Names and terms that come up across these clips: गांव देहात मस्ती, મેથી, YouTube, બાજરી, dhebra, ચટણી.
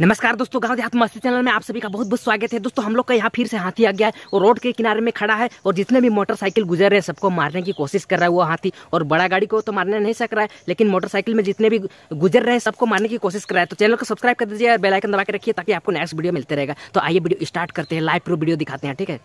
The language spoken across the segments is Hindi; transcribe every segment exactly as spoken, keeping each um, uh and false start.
नमस्कार दोस्तों, गांव देहात मस्ती चैनल में आप सभी का बहुत बहुत स्वागत है। दोस्तों हम लोग का यहाँ फिर से हाथी आ गया है और रोड के किनारे में खड़ा है और जितने भी मोटरसाइकिल गुजर रहे हैं सबको मारने की कोशिश कर रहा है वो हाथी। और बड़ा गाड़ी को तो मारने नहीं सक रहा है, लेकिन मोटरसाइकिल में जितने भी गुजर रहे हैं सबको मारने की कोशिश कर रहा है। तो चैनल को सब्सक्राइब कर दीजिए और बेल आइकन दबा के रखिए ताकि आपको नेक्स्ट वीडियो मिलते रहेगा। तो आइए वीडियो स्टार्ट करते हैं, लाइव प्रूफ वीडियो दिखाते हैं, ठीक है।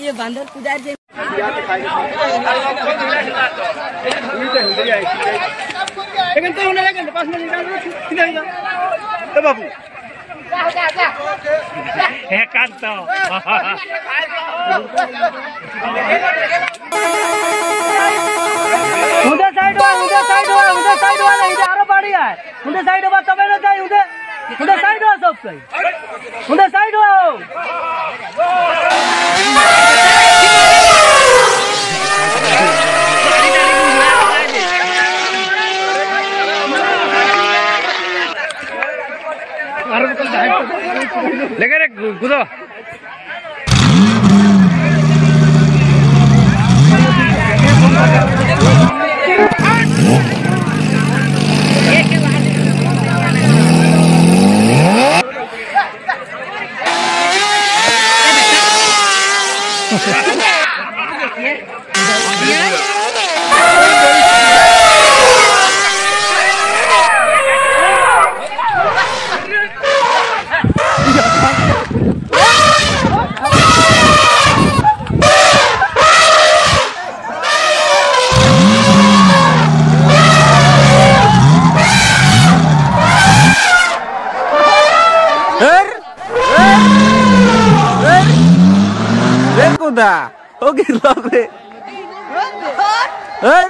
ये बांदर कुदार दे बाबू उधर साइड हुआ उधर साइड हुआ उधर साइड हुआ नहीं आरो बाड़ी है उधर साइड हुआ तब ना जाए उधर उधर साइड हुआ सब सही उधर साइड हुआ लगे रे कूदो हो गई लॉक रे हर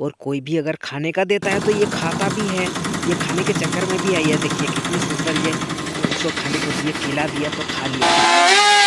और कोई भी अगर खाने का देता है तो ये खाता भी है। ये खाने के चक्कर में भी आई है, देखिए कितनी सुंदर ये उसको खाने को ये खिला दिया तो खा लिया।